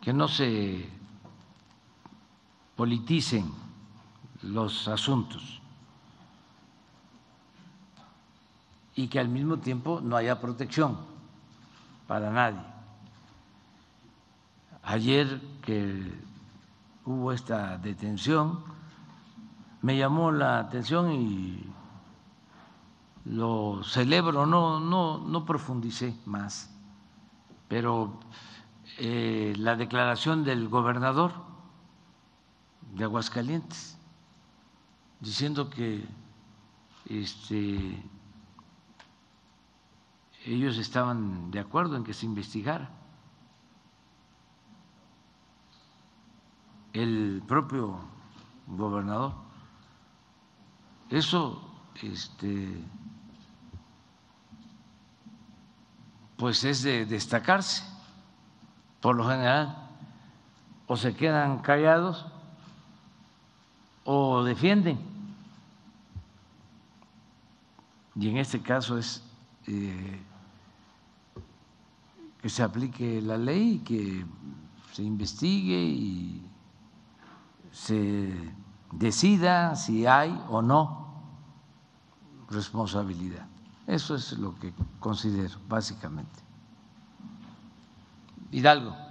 que no se politicen los asuntos y que al mismo tiempo no haya protección para nadie. Ayer que hubo esta detención, me llamó la atención y lo celebro, no profundicé más, pero la declaración del gobernador de Aguascalientes diciendo que ellos estaban de acuerdo en que se investigara. El propio gobernador. Eso pues es de destacarse. Por lo general o se quedan callados o defienden, y en este caso es que se aplique la ley, que se investigue y se decida si hay o no responsabilidad. Eso es lo que considero, básicamente. Hidalgo.